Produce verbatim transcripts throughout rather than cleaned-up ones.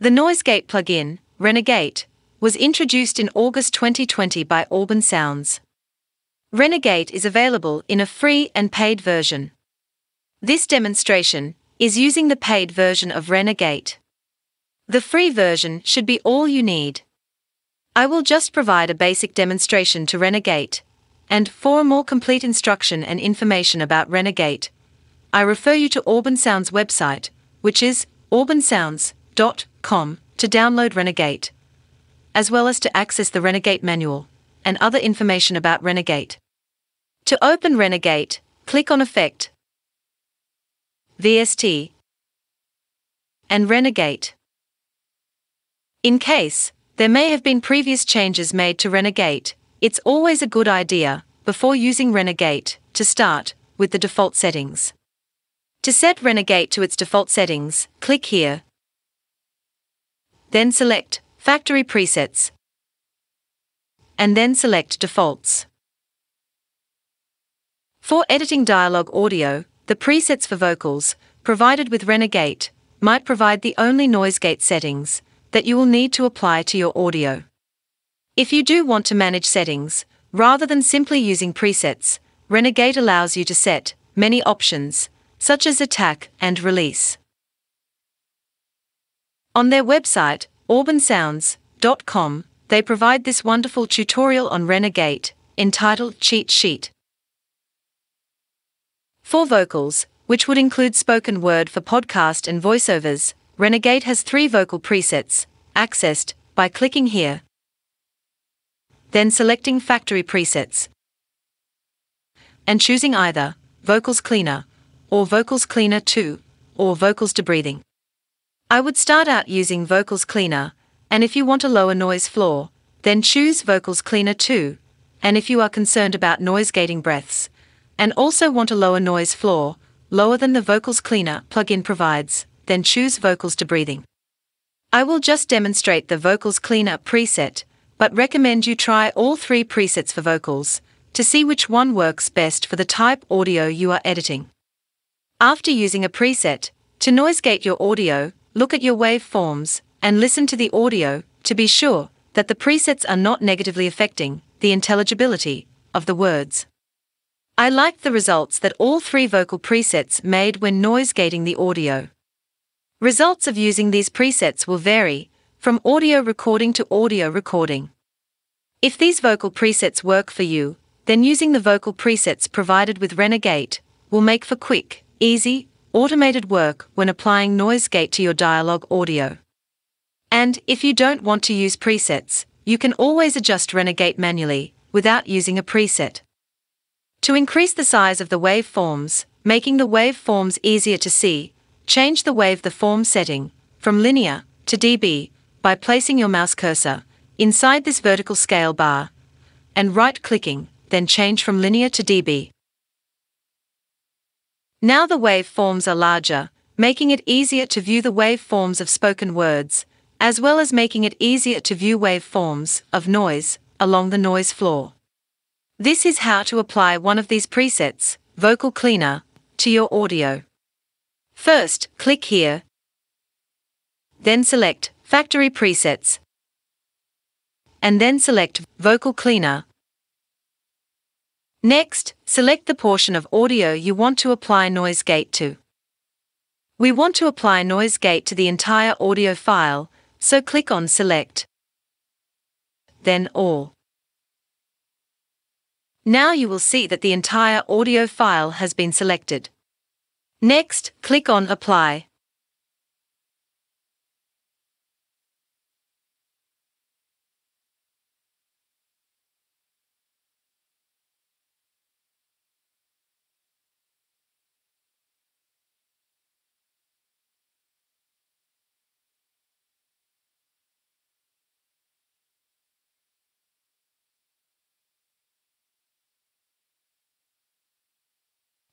The noise gate plugin, Renegate, was introduced in August twenty twenty by Auburn Sounds. Renegate is available in a free and paid version. This demonstration is using the paid version of Renegate. The free version should be all you need. I will just provide a basic demonstration to Renegate, and for a more complete instruction and information about Renegate, I refer you to Auburn Sounds' website, which is auburn sounds dot com, to download Renegate, as well as to access the Renegate manual and other information about Renegate. To open Renegate, click on Effect, V S T, and Renegate. In case there may have been previous changes made to Renegate, it's always a good idea, before using Renegate, to start with the default settings. To set Renegate to its default settings, click here. Then select Factory Presets, and then select Defaults. For editing dialogue audio, the presets for vocals provided with Renegate might provide the only noise gate settings that you will need to apply to your audio. If you do want to manage settings, rather than simply using presets, Renegate allows you to set many options, such as attack and release. On their website, auburn sounds dot com, they provide this wonderful tutorial on Renegate, entitled Cheat Sheet. For vocals, which would include spoken word for podcast and voiceovers, Renegate has three vocal presets, accessed by clicking here, then selecting Factory Presets, and choosing either Vocals Cleaner, or Vocals Cleaner two, or Vocals De Breathing. I would start out using Vocals Cleaner, and if you want a lower noise floor, then choose Vocals Cleaner two, and if you are concerned about noise gating breaths, and also want a lower noise floor, lower than the Vocals Cleaner plugin provides, then choose Vocals De Breathing. I will just demonstrate the Vocals Cleaner preset, but recommend you try all three presets for vocals, to see which one works best for the type audio you are editing. After using a preset, to noise gate your audio, look at your waveforms, and listen to the audio, to be sure that the presets are not negatively affecting the intelligibility of the words. I liked the results that all three vocal presets made when noise gating the audio. Results of using these presets will vary from audio recording to audio recording. If these vocal presets work for you, then using the vocal presets provided with Renegate will make for quick, easy, automated work when applying noise gate to your dialogue audio. And if you don't want to use presets, you can always adjust Renegate manually without using a preset. To increase the size of the waveforms, making the waveforms easier to see, change the wave the form setting from linear to dB by placing your mouse cursor inside this vertical scale bar and right-clicking, then change from linear to dB. Now the waveforms are larger, making it easier to view the waveforms of spoken words, as well as making it easier to view waveforms of noise along the noise floor. This is how to apply one of these presets, Vocal Cleaner, to your audio. First, click here, then select Factory Presets, and then select Vocal Cleaner. Next, select the portion of audio you want to apply noise gate to. We want to apply noise gate to the entire audio file, so click on Select, then All. Now you will see that the entire audio file has been selected. Next, click on Apply.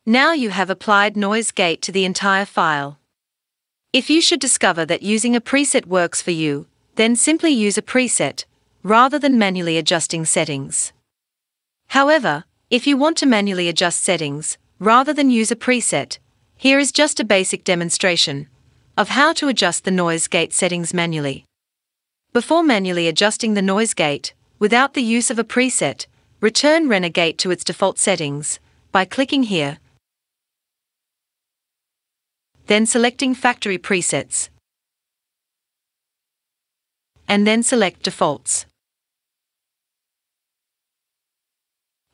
Now you have applied noise gate to the entire file. If you should discover that using a preset works for you, then simply use a preset, rather than manually adjusting settings. However, if you want to manually adjust settings, rather than use a preset, here is just a basic demonstration of how to adjust the noise gate settings manually. Before manually adjusting the noise gate, without the use of a preset, return Renegate to its default settings by clicking here, then selecting Factory Presets, and then select Defaults.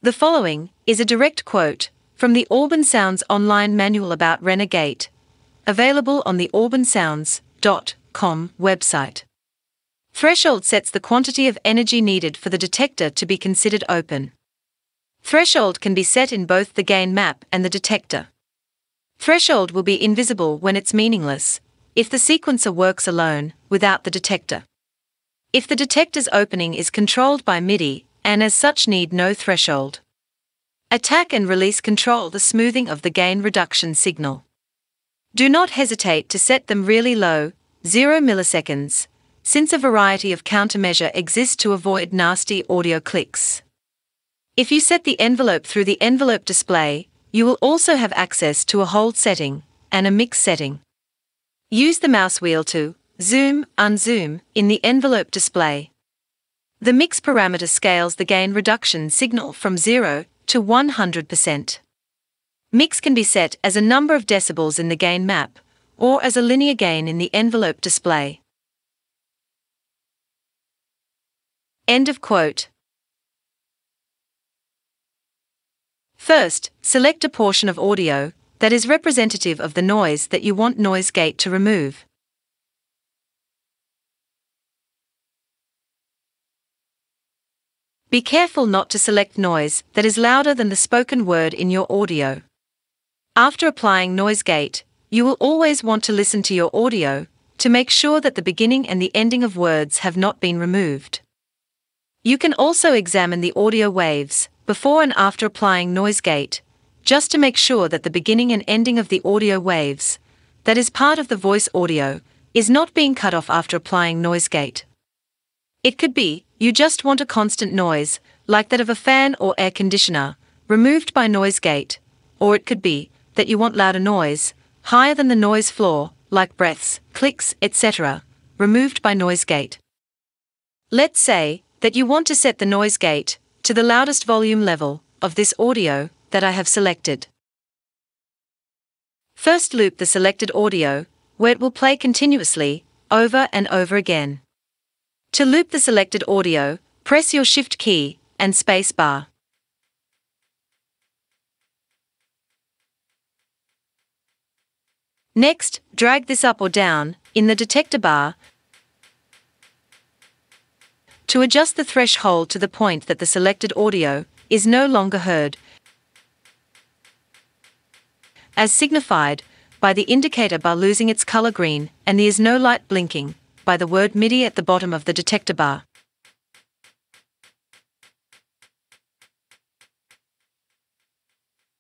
The following is a direct quote from the Auburn Sounds online manual about Renegate, available on the auburn sounds dot com website. Threshold sets the quantity of energy needed for the detector to be considered open. Threshold can be set in both the gain map and the detector. Threshold will be invisible when it's meaningless, if the sequencer works alone, without the detector. If the detector's opening is controlled by MIDI, and as such need no threshold. Attack and release control the smoothing of the gain reduction signal. Do not hesitate to set them really low, zero milliseconds, since a variety of countermeasure exists to avoid nasty audio clicks. If you set the envelope through the envelope display, you will also have access to a hold setting and a mix setting. Use the mouse wheel to zoom, unzoom in the envelope display. The mix parameter scales the gain reduction signal from zero to one hundred percent. Mix can be set as a number of decibels in the gain map, or as a linear gain in the envelope display. End of quote. First, select a portion of audio that is representative of the noise that you want noise gate to remove. Be careful not to select noise that is louder than the spoken word in your audio. After applying noise gate, you will always want to listen to your audio to make sure that the beginning and the ending of words have not been removed. You can also examine the audio waves before and after applying noise gate, just to make sure that the beginning and ending of the audio waves, that is part of the voice audio, is not being cut off after applying noise gate. It could be you just want a constant noise, like that of a fan or air conditioner, removed by noise gate, or it could be that you want louder noise, higher than the noise floor, like breaths, clicks, et cetera, removed by noise gate. Let's say that you want to set the noise gate to the loudest volume level of this audio that I have selected. First, loop the selected audio, where it will play continuously, over and over again. To loop the selected audio, press your Shift key and space bar. Next, drag this up or down in the detector bar to adjust the threshold to the point that the selected audio is no longer heard, as signified by the indicator bar losing its color green and there is no light blinking by the word MIDI at the bottom of the detector bar.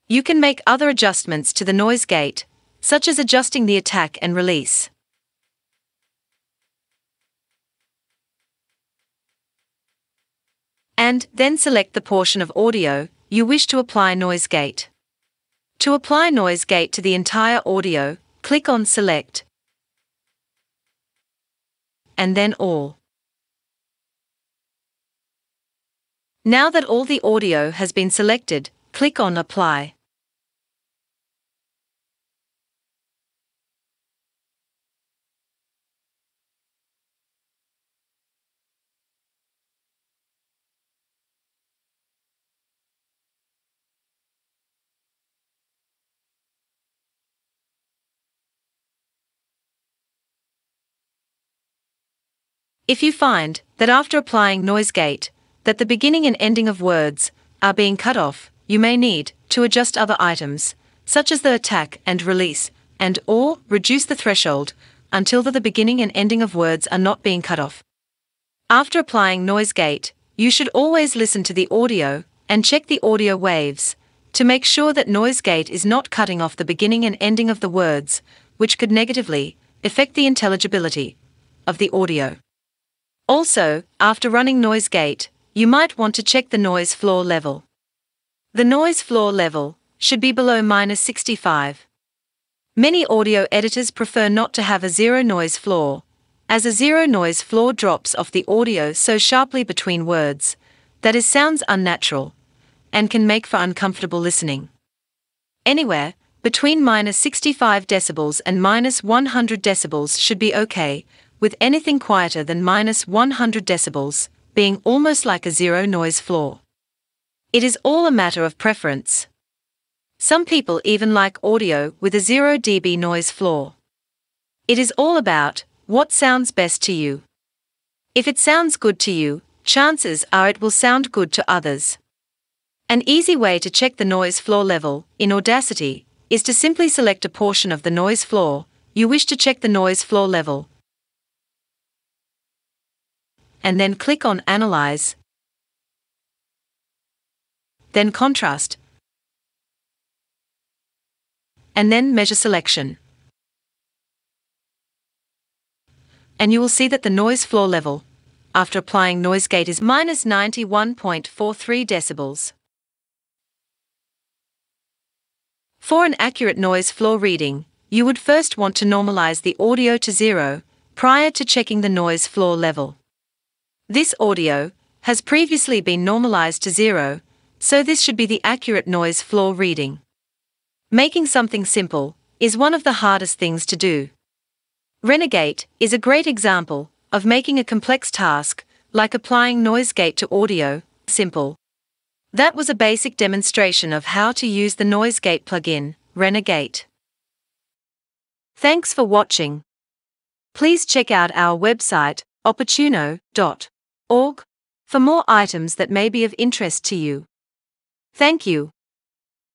You can make other adjustments to the noise gate, such as adjusting the attack and release. And then select the portion of audio you wish to apply noise gate. To apply noise gate to the entire audio, click on Select, and then All. Now that all the audio has been selected, click on Apply. If you find that after applying noise gate, that the beginning and ending of words are being cut off, you may need to adjust other items, such as the attack and release, and or reduce the threshold until the, the beginning and ending of words are not being cut off. After applying noise gate, you should always listen to the audio and check the audio waves to make sure that noise gate is not cutting off the beginning and ending of the words, which could negatively affect the intelligibility of the audio. Also, after running noise gate, you might want to check the noise floor level. The noise floor level should be below minus sixty-five. Many audio editors prefer not to have a zero-noise floor, as a zero-noise floor drops off the audio so sharply between words that it sounds unnatural and can make for uncomfortable listening. Anywhere between minus sixty-five decibels and minus one hundred decibels should be okay, with anything quieter than minus one hundred decibels being almost like a zero-noise floor. It is all a matter of preference. Some people even like audio with a zero decibel noise floor. It is all about what sounds best to you. If it sounds good to you, chances are it will sound good to others. An easy way to check the noise floor level in Audacity is to simply select a portion of the noise floor you wish to check the noise floor level, and then click on Analyze, then Contrast, and then Measure Selection. And you will see that the noise floor level, after applying noise gate, is minus ninety-one point four three decibels. For an accurate noise floor reading, you would first want to normalize the audio to zero prior to checking the noise floor level. This audio has previously been normalized to zero, so this should be the accurate noise floor reading. Making something simple is one of the hardest things to do. Renegate is a great example of making a complex task, like applying noise gate to audio, simple. That was a basic demonstration of how to use the noise gate plugin, Renegate. Thanks for watching. Please check out our website, oportuno dot org, for more items that may be of interest to you. Thank you.